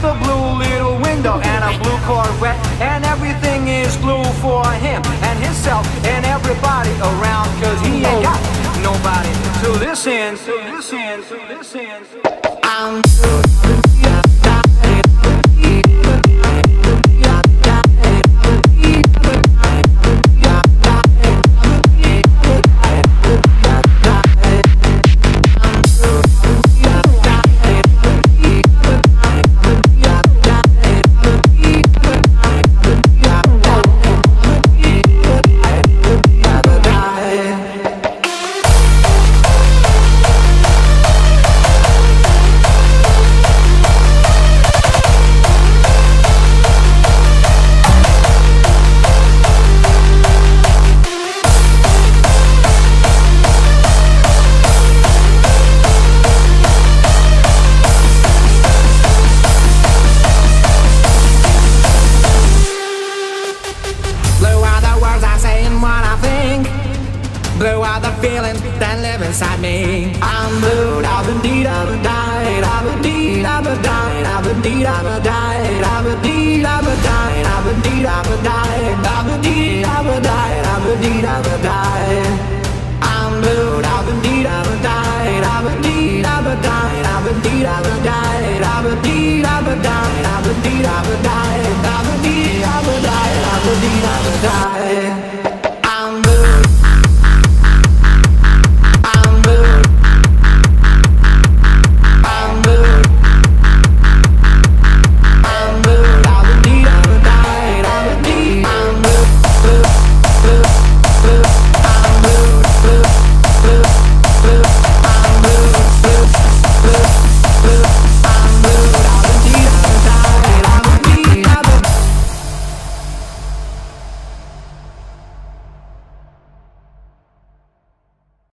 The blue little window and a blue Corvette, and everything is blue for him and himself and everybody around, cause he ain't got nobody to listen to. I'm blue out the feeling that live inside me. I'm blue, I've indeed, I've died, I've indeed, I've died, I've indeed, I've died, I've indeed, I've died, I've indeed, I've died, I've indeed, I've died, I've indeed, I've died. I'm blue, I've indeed, I've died, I've indeed, I've died, I've indeed, I've died, I've indeed.